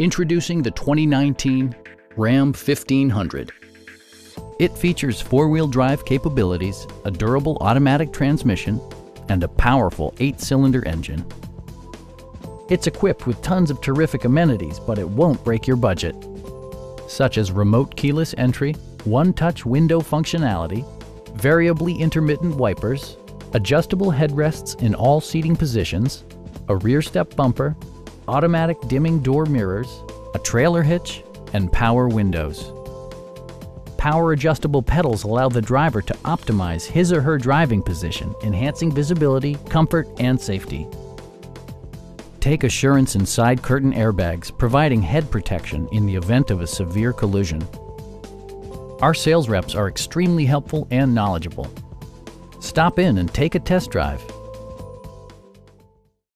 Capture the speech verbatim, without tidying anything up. Introducing the twenty nineteen Ram fifteen hundred. It features four-wheel drive capabilities, a durable automatic transmission, and a powerful eight-cylinder engine. It's equipped with tons of terrific amenities, but it won't break your budget, such as remote keyless entry, one-touch window functionality, variably intermittent wipers, adjustable headrests in all seating positions, a rear step bumper, automatic dimming door mirrors, a trailer hitch, and power windows. Power adjustable pedals allow the driver to optimize his or her driving position, enhancing visibility, comfort, and safety. Take assurance in side curtain airbags, providing head protection in the event of a severe collision. Our sales reps are extremely helpful and knowledgeable. Stop in and take a test drive.